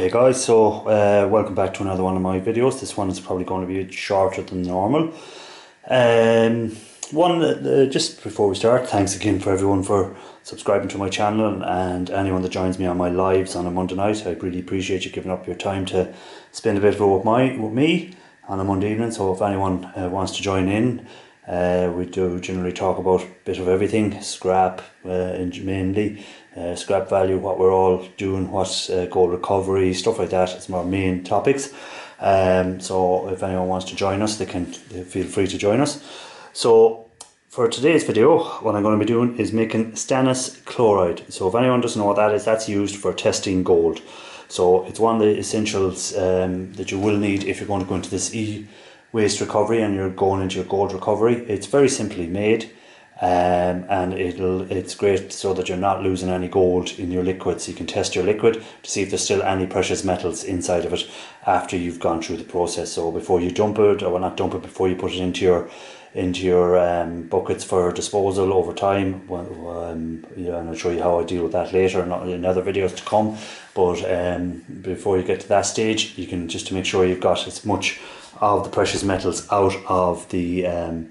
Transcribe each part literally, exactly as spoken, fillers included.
Okay guys, so uh, welcome back to another one of my videos. This one is probably going to be shorter than normal. Um, one, uh, just before we start, thanks again for everyone for subscribing to my channel and anyone that joins me on my lives on a Monday night. I really appreciate you giving up your time to spend a bit of it with, my, with me on a Monday evening. So if anyone uh, wants to join in, uh, we do generally talk about a bit of everything, scrap uh, mainly. Uh, scrap value, what we're all doing, what's uh, gold recovery, stuff like that. It's my main topics. Um, so if anyone wants to join us, they can feel free to join us. So for today's video, what I'm going to be doing is making stannous chloride. So if anyone doesn't know what that is, that's used for testing gold. So it's one of the essentials um, that you will need if you're going to go into this e-waste recovery and you're going into your gold recovery. It's very simply made. Um, and it'll it's great so that you're not losing any gold in your liquid, so you can test your liquid to see if there's still any precious metals inside of it after you've gone through the process. So before you dump it, or well, not dump it, before you put it into your into your um, buckets for disposal over time. Well, um, yeah, and I'll show you how I deal with that later, not in other videos to come. But um, before you get to that stage, you can just to make sure you've got as much of the precious metals out of the um,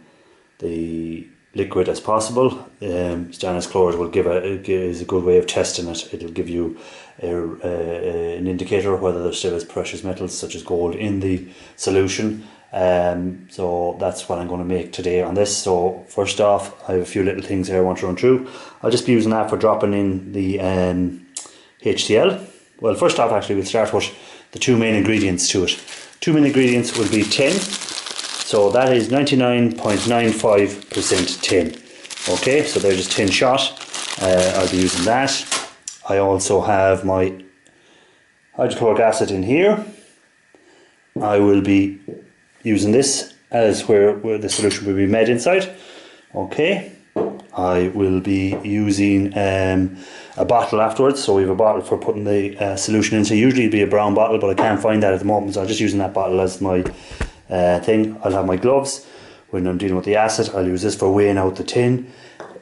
the liquid as possible. Um, stannous chloride will give a is a good way of testing it. It'll give you a, a, an indicator whether there still is precious metals such as gold in the solution. Um, so that's what I'm going to make today on this. So first off, I have a few little things here I want to run through. I'll just be using that for dropping in the um, H C L. Well, first off, actually, we'll start with the two main ingredients to it. Two main ingredients will be tin. So that is ninety-nine point nine five percent tin. Okay, so they're just tin shot. Uh, I'll be using that. I also have my hydrochloric acid in here. I will be using this as where, where the solution will be made inside. Okay, I will be using um, a bottle afterwards. So we have a bottle for putting the uh, solution in. So usually it'd be a brown bottle, but I can't find that at the moment. So I'm just using that bottle as my Uh, thing. I'll have my gloves when I'm dealing with the acid. I'll use this for weighing out the tin.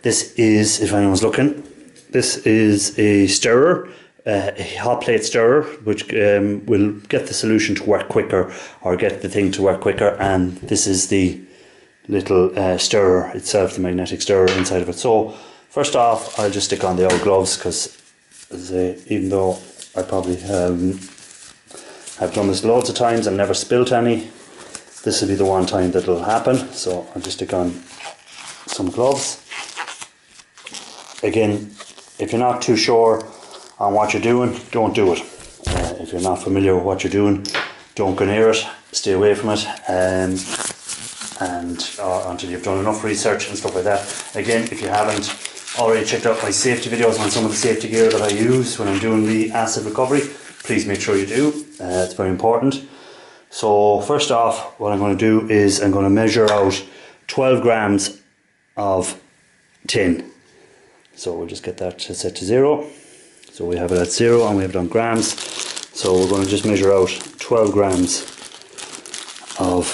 This is, if anyone's looking, this is a stirrer, uh, a hot plate stirrer, which um, will get the solution to work quicker or get the thing to work quicker. And this is the little uh, stirrer itself, the magnetic stirrer inside of it. So first off, I'll just stick on the old gloves because even though I probably um, have done this loads of times and never spilt any, this will be the one time that it'll happen. So I'll just stick on some gloves. Again, if you're not too sure on what you're doing, don't do it. Uh, if you're not familiar with what you're doing, don't go near it, stay away from it, um, and uh, until you've done enough research and stuff like that. Again, if you haven't already checked out my safety videos on some of the safety gear that I use when I'm doing the acid recovery, please make sure you do. Uh, it's very important. So first off, what I'm going to do is I'm going to measure out twelve grams of tin. So we'll just get that set to zero. So we have it at zero and we have it on grams. So we're going to just measure out twelve grams of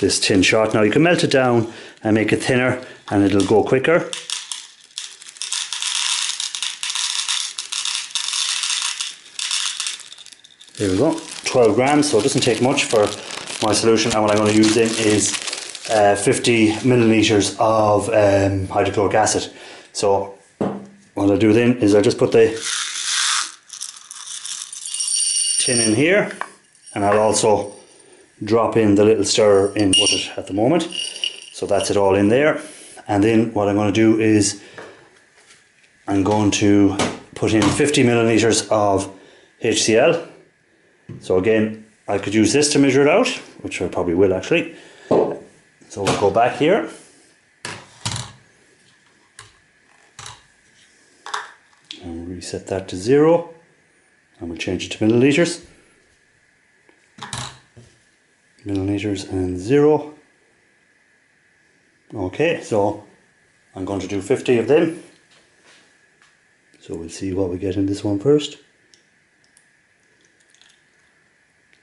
this tin shot. Now you can melt it down and make it thinner and it'll go quicker. There we go. twelve grams, so it doesn't take much for my solution. And what I'm going to use in is uh, fifty milliliters of um, hydrochloric acid. So what I'll do then is I'll just put the tin in here, and I'll also drop in the little stirrer in with it at the moment. So that's it all in there. And then what I'm going to do is I'm going to put in fifty milliliters of H C L. So again, I could use this to measure it out, which I probably will actually. So we'll go back here. And we'll reset that to zero. And we'll change it to milliliters. Milliliters and zero. Okay, so I'm going to do fifty of them. So we'll see what we get in this one first.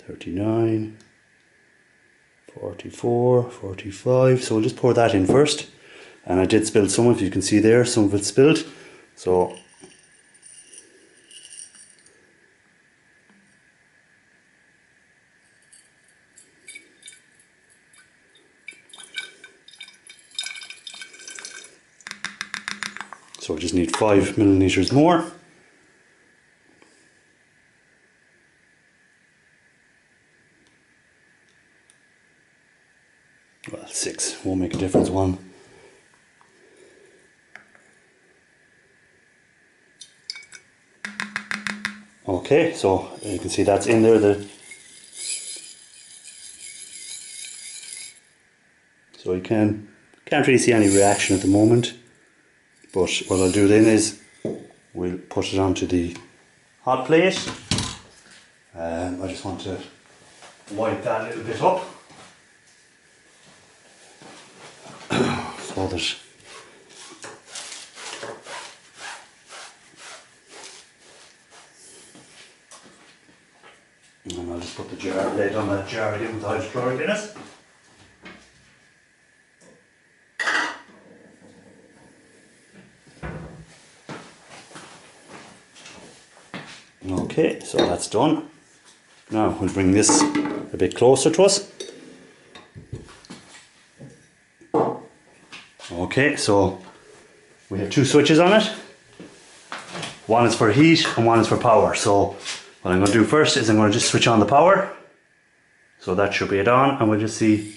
thirty-nine, forty-four, forty-five, so we'll just pour that in first. And I did spill some, if you can see there, some of it spilled. So So we just need five milliliters more. Well, six won't make a difference, one. Okay, so you can see that's in there. The so you can can't really see any reaction at the moment. But what I'll do then is we'll put it onto the hot plate. Um, I just want to wipe that a little bit up so that and I'll just put the jar lid on that jar again with the hydrochloric in it. Okay, so that's done. Now we'll bring this a bit closer to us. Okay, so we have two switches on it. One is for heat and one is for power. So what I'm going to do first is I'm going to just switch on the power. So that should be it on, and we'll just see,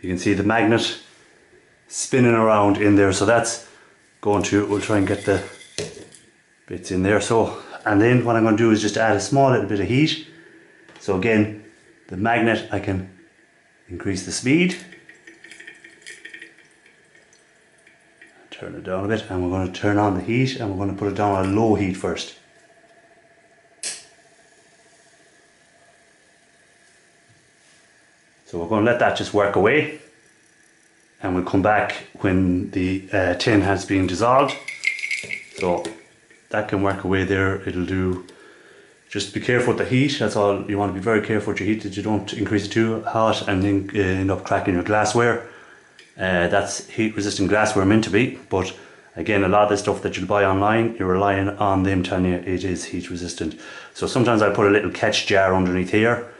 you can see the magnet spinning around in there. So that's going to, we'll try and get the bits in there. So, and then what I'm going to do is just add a small little bit of heat. So again, the magnet, I can increase the speed. Turn it down a bit, and we're going to turn on the heat, and we're going to put it down on low heat first. So we're going to let that just work away, and we'll come back when the uh, tin has been dissolved. So that can work away there. It'll do. Just be careful with the heat. That's all. You want to be very careful with your heat that you don't increase it too hot and then uh, end up cracking your glassware. Uh, that's heat resistant glassware meant to be. But again, a lot of the stuff that you'll buy online, you're relying on them telling you it is heat resistant. So sometimes I put a little catch jar underneath here,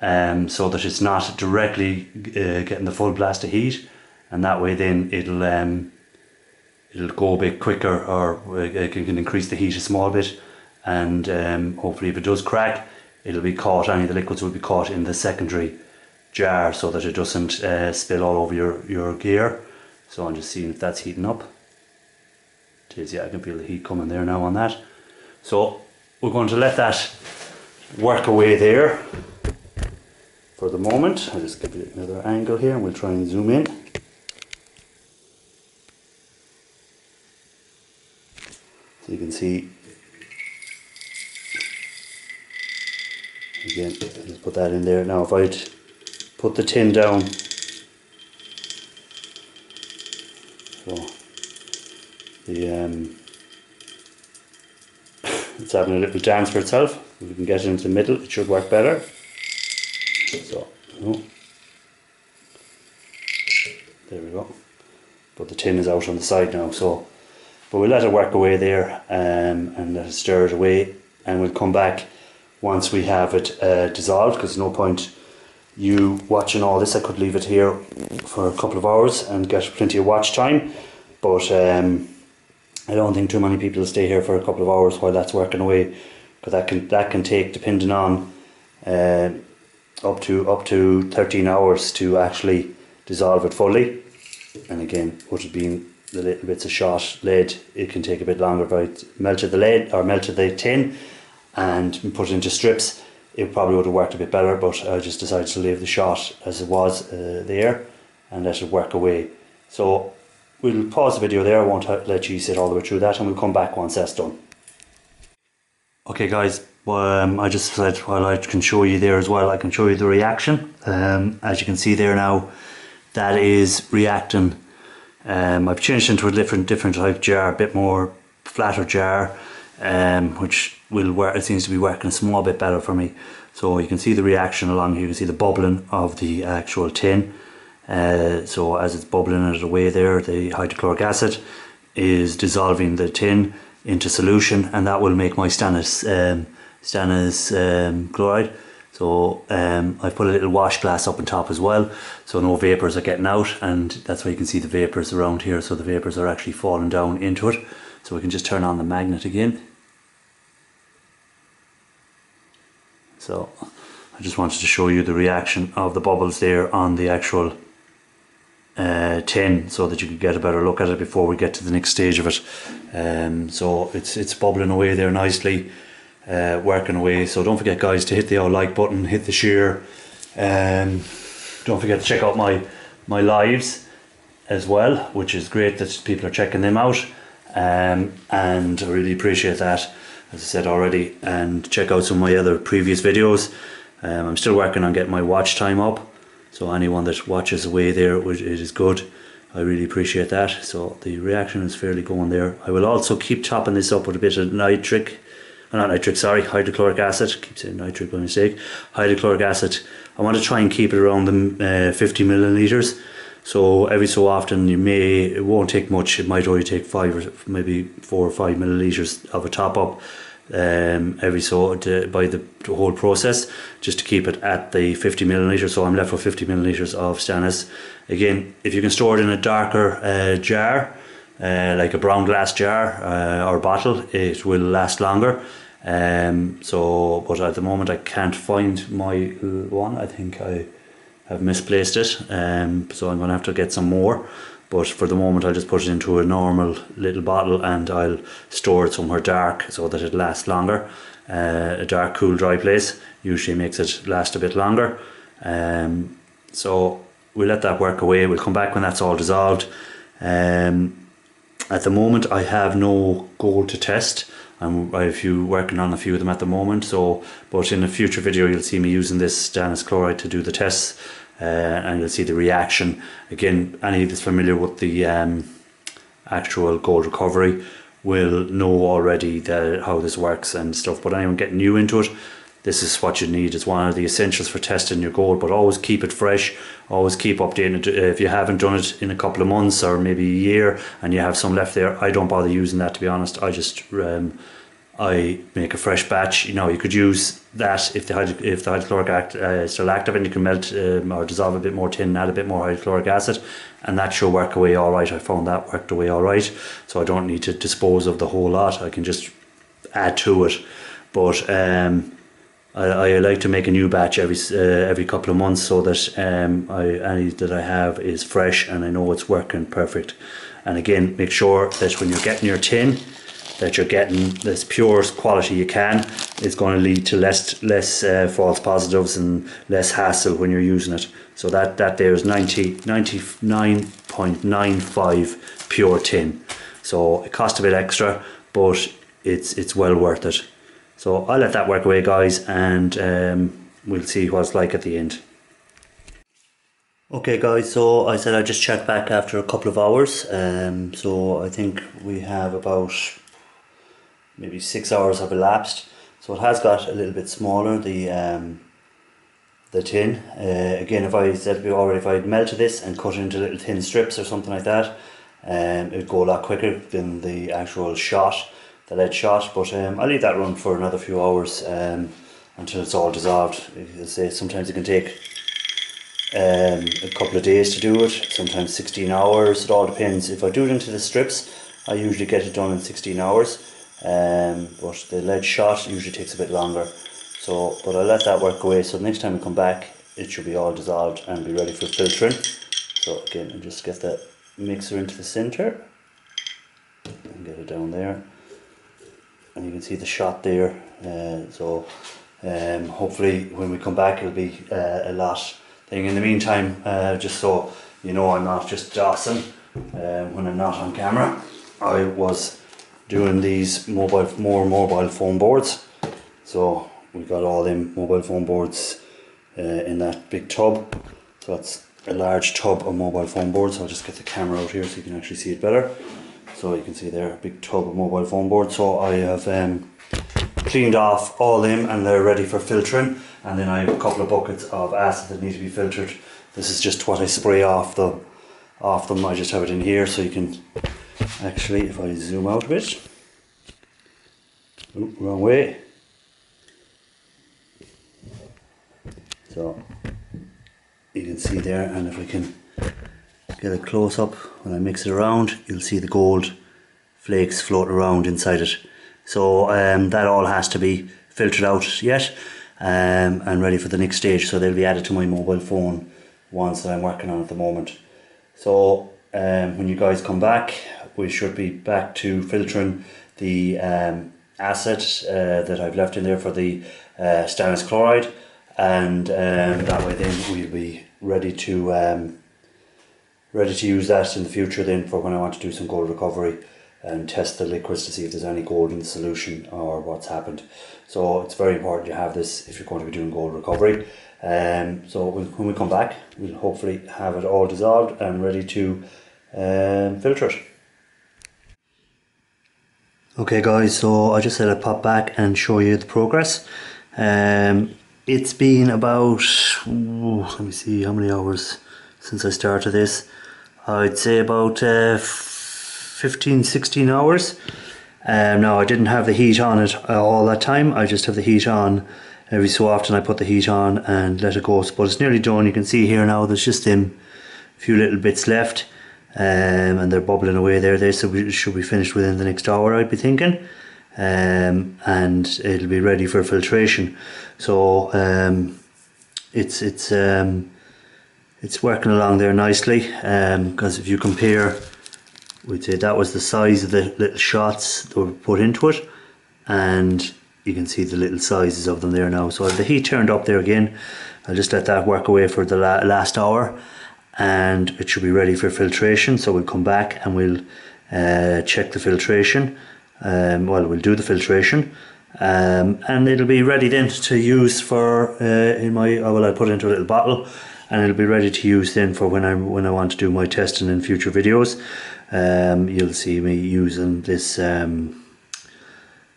Um, so that it's not directly uh, getting the full blast of heat, and that way then it'll um, it'll go a bit quicker, or it can increase the heat a small bit, and um, hopefully if it does crack, it'll be caught, any of the liquids will be caught in the secondary jar so that it doesn't uh, spill all over your, your gear. So I'm just seeing if that's heating up. It is, yeah, I can feel the heat coming there now on that. So we're going to let that work away there for the moment. I'll just give it another angle here, and we'll try and zoom in. So you can see, again, let's put that in there. Now if I'd put the tin down, so the, um, it's having a little dance for itself. If we can get it into the middle, it should work better. So, no. There we go. But the tin is out on the side now, so but we'll let it work away there, um, and let it stir it away, and we'll come back once we have it uh, dissolved, because no point you watching all this. I could leave it here for a couple of hours and get plenty of watch time, but um, I don't think too many people stay here for a couple of hours while that's working away, because that can that can take, depending on uh, up to up to thirteen hours to actually dissolve it fully. And again, would have been the little bits of shot lead, it can take a bit longer. If I melted the lead or melted the tin and put it into strips, it probably would have worked a bit better, but I just decided to leave the shot as it was uh, there and let it work away. So we'll pause the video there. I won't let you sit all the way through that, and we'll come back once that's done. Okay guys, um, I just said while well, I can show you there as well, I can show you the reaction. Um, as you can see there now, that is reacting. Um, I've changed into a different different type jar, a bit more flatter jar, um, which will work. It seems to be working a small bit better for me. So you can see the reaction along here. You can see the bubbling of the actual tin. Uh, so as it's bubbling it away there, the hydrochloric acid is dissolving the tin into solution, and that will make my stannous um, stannous um, chloride. So um, I've put a little wash glass up on top as well, so no vapours are getting out, and that's why you can see the vapours around here. So the vapours are actually falling down into it. So we can just turn on the magnet again. So I just wanted to show you the reaction of the bubbles there on the actual uh, tin, so that you could get a better look at it before we get to the next stage of it. Um, so it's, it's bubbling away there nicely. Uh, working away. So don't forget, guys, to hit the old like button, hit the share, and um, don't forget to check out my my lives as well, which is great that people are checking them out, um, and I really appreciate that, as I said already. And check out some of my other previous videos. um, I'm still working on getting my watch time up, so anyone that watches away there, it is good. I really appreciate that. So the reaction is fairly going there. I will also keep topping this up with a bit of nitric Not nitric, sorry, hydrochloric acid. I keep saying nitric by mistake. Hydrochloric acid. I want to try and keep it around the uh, fifty millilitres. So every so often, you may, it won't take much. It might only take five or maybe four or five millilitres of a top up um, every so to, by the whole process, just to keep it at the fifty millilitres. So I'm left with fifty millilitres of stannous. Again, if you can store it in a darker uh, jar, Uh, like a brown glass jar uh, or bottle, it will last longer. Um, so, but at the moment I can't find my one. I think I have misplaced it, um, so I'm going to have to get some more. But for the moment I'll just put it into a normal little bottle, and I'll store it somewhere dark so that it lasts longer. Uh, a dark, cool, dry place usually makes it last a bit longer. Um, so we'll let that work away. We'll come back when that's all dissolved. Um, At the moment I have no goal to test. I'm I have a few, working on a few of them at the moment, so but in a future video you'll see me using this stannous chloride to do the tests, uh, and you'll see the reaction. Again, any that's familiar with the um, actual gold recovery will know already that how this works and stuff, but anyone getting new into it, this is what you need. It's one of the essentials for testing your gold, but always keep it fresh, always keep updating it. If you haven't done it in a couple of months or maybe a year and you have some left there, I don't bother using that, to be honest. I just um, I make a fresh batch. You know, you could use that if the, hydro if the hydrochloric act, uh, is still active, and you can melt um, or dissolve a bit more tin and add a bit more hydrochloric acid, and that should work away all right. I found that worked away all right, so I don't need to dispose of the whole lot. I can just add to it, but um I, I like to make a new batch every uh, every couple of months, so that um, I, any that I have is fresh and I know it's working perfect. And again, make sure that when you're getting your tin, that you're getting this purest quality you can. It's going to lead to less less uh, false positives and less hassle when you're using it. So that that there is ninety, ninety-nine point nine five pure tin. So it costs a bit extra, but it's it's well worth it. So I'll let that work away, guys, and um, we'll see what it's like at the end. Okay, guys, so I said I just checked back after a couple of hours. Um, so I think we have about maybe six hours have elapsed. So it has got a little bit smaller, the um, the tin. Uh, again, if I said already, if I had melted this and cut it into little thin strips or something like that, um, it would go a lot quicker than the actual shot. The lead shot, but um, I'll leave that run for another few hours um, until it's all dissolved. As I say, sometimes it can take um, a couple of days to do it, sometimes sixteen hours, it all depends. If I do it into the strips, I usually get it done in sixteen hours, um, but the lead shot usually takes a bit longer. So, but I'll let that work away, so the next time we come back it should be all dissolved and be ready for filtering. So again, I'll just get the mixer into the centre and get it down there. And you can see the shot there, uh, so um, hopefully when we come back it'll be uh, a lot thing. In the meantime, uh, just so you know, I'm not just dossing uh, when I'm not on camera. I was doing these mobile, more mobile phone boards, so we got all them mobile phone boards uh, in that big tub. So that's a large tub of mobile phone boards. So I'll just get the camera out here so you can actually see it better. So you can see there, a big tub of mobile phone board. So I have um, cleaned off all them and they're ready for filtering. And then I have a couple of buckets of acid that need to be filtered. This is just what I spray off them. Off them. I just have it in here so you can actually, if I zoom out a bit. Oop, wrong way. So you can see there, and if I can get a close up, when I mix it around, you'll see the gold flakes floating around inside it. So um, that all has to be filtered out yet um, and ready for the next stage. So they'll be added to my mobile phone ones that I'm working on at the moment. So um, when you guys come back, we should be back to filtering the um, acid uh, that I've left in there for the uh, stannous chloride, and um, that way then we'll be ready to um, ready to use that in the future then for when I want to do some gold recovery and test the liquids to see if there's any gold in the solution or what's happened. So it's very important you have this if you're going to be doing gold recovery. Um, so when we come back, we'll hopefully have it all dissolved and ready to um, filter it. Okay guys, so I just said I'd pop back and show you the progress. Um, it's been about, ooh, let me see how many hours since I started this. I'd say about uh, fifteen sixteen hours. Um, now I didn't have the heat on it all that time. I just have the heat on every so often. I put the heat on and let it go, but it's nearly done. You can see here now there's just a few little bits left, um, and they're bubbling away there. They so we should be finished within the next hour, I'd be thinking, um, and it'll be ready for filtration. So um, it's it's um, it's working along there nicely, because um, if you compare, we'd say that was the size of the little shots that were put into it, and you can see the little sizes of them there now. So I have the heat turned up there again. I'll just let that work away for the la last hour, and it should be ready for filtration. So we'll come back and we'll uh, check the filtration. Um, well, we'll do the filtration, um, and it'll be ready then to use for uh, in my. Oh, well, I'll put it into a little bottle, and it'll be ready to use then for when I when I want to do my testing in future videos. Um, you'll see me using this um,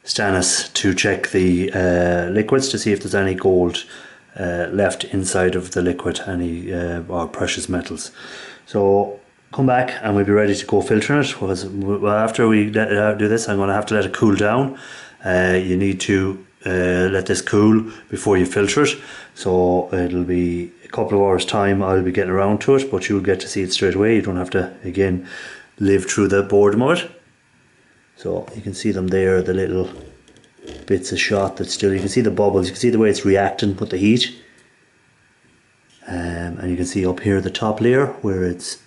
stannous to check the uh, liquids to see if there's any gold uh, left inside of the liquid, any uh, or precious metals. So come back and we'll be ready to go filtering it. Because after we let it out, do this, I'm going to have to let it cool down. Uh, you need to uh, let this cool before you filter it. So it'll be a couple of hours time. I'll be getting around to it, but you'll get to see it straight away. You don't have to again live through the boredom of it. So you can see them there, the little bits of shot that's still, you can see the bubbles, you can see the way it's reacting with the heat, um, and you can see up here the top layer where it's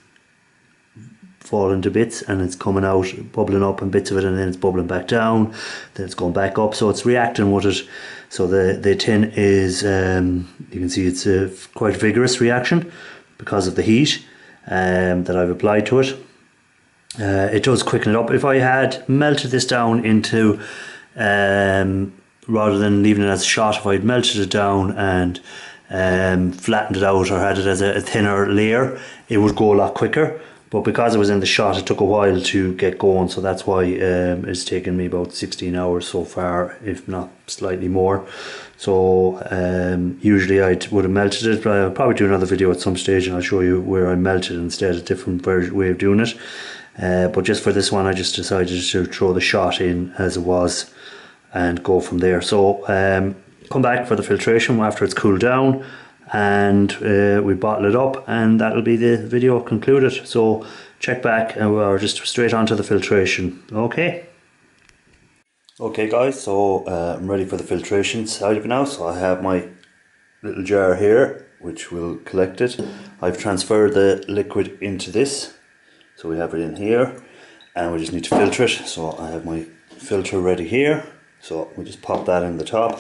falling to bits and it's coming out, bubbling up and bits of it, and then it's bubbling back down, then it's going back up, so it's reacting with it. So the, the tin is, um, you can see it's a quite vigorous reaction because of the heat um, that I've applied to it. Uh, it does quicken it up. If I had melted this down into, um, rather than leaving it as a shot, if I had melted it down and um, flattened it out or had it as a, a thinner layer, it would go a lot quicker. But because it was in the shot, it took a while to get going. So that's why um, it's taken me about sixteen hours so far, if not slightly more. So um, usually I would have melted it, but I'll probably do another video at some stage and I'll show you where I melted instead, a different way of doing it. Uh, but just for this one, I just decided to throw the shot in as it was and go from there. So um, come back for the filtration after it's cooled down, and uh, we bottle it up, and that'll be the video concluded. So check back and we're just straight on to the filtration. Okay. Okay guys, so uh, I'm ready for the filtration side of it now. So I have my little jar here, which will collect it. I've transferred the liquid into this. So we have it in here, and we just need to filter it. So I have my filter ready here. So we just pop that in the top.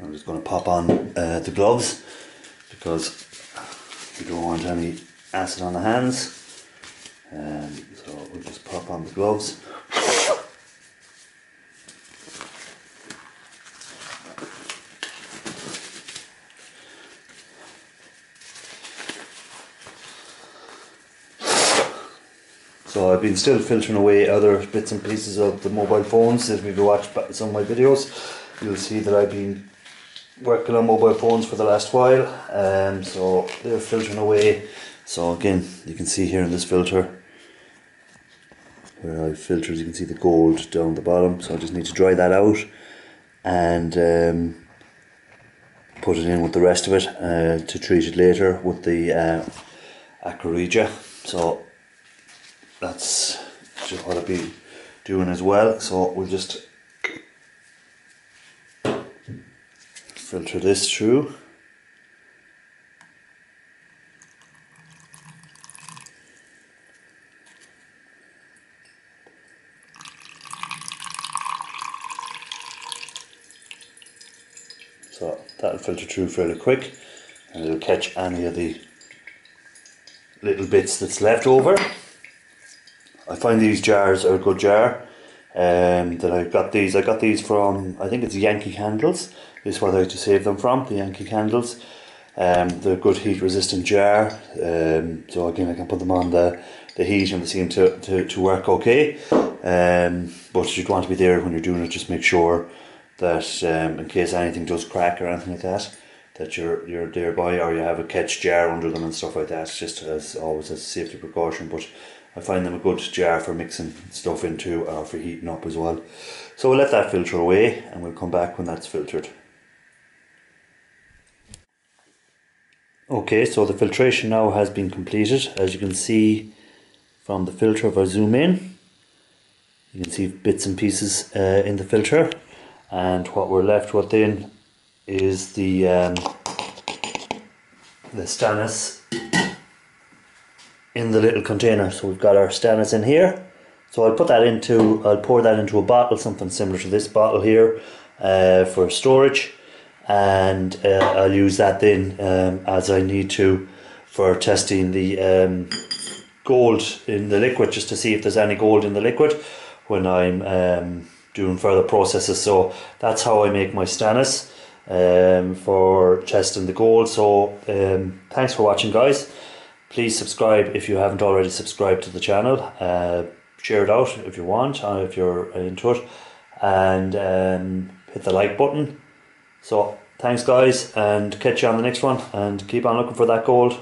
I'm just going to pop on uh, the gloves because we don't want any acid on the hands. Um, so we'll just pop on the gloves. So I've been still filtering away other bits and pieces of the mobile phones. If you've watched some of my videos, you'll see that I've been working on mobile phones for the last while. Um, so they're filtering away. So again, you can see here in this filter, uh, filters. You can see the gold down the bottom, so I just need to dry that out and um, put it in with the rest of it uh, to treat it later with the uh, aqua regia. So that's just what I'll be doing as well. So we'll just filter this through. So that'll filter through fairly quick and it'll catch any of the little bits that's left over. I find these jars are a good jar. Um, that I got these, I got these from, I think it's Yankee Candles. This is where I like to save them from, the Yankee Candles. Um, they're a good heat resistant jar, um, so again I can put them on the, the heat and they seem to, to, to work okay. Um, but you'd want to be there when you're doing it, just make sure that um, in case anything does crack or anything like that, that you're you're thereby, or you have a catch jar under them and stuff like that, just as always as a safety precaution. But I find them a good jar for mixing stuff into or for heating up as well. So we'll let that filter away and we'll come back when that's filtered. Okay, so the filtration now has been completed. As you can see from the filter, if I zoom in, you can see bits and pieces uh, in the filter, and what we're left with then is the um, the stannous in the little container. So we've got our stannous in here. So I'll put that into, I'll pour that into a bottle, something similar to this bottle here, uh, for storage, and uh, I'll use that then um, as I need to for testing the um, gold in the liquid, just to see if there's any gold in the liquid when I'm um, doing further processes. So that's how I make my stannous, um for testing the gold. So um thanks for watching, guys. Please subscribe if you haven't already subscribed to the channel. Uh share it out if you want, uh, if you're into it, and um hit the like button. So thanks, guys, and catch you on the next one, and keep on looking for that gold.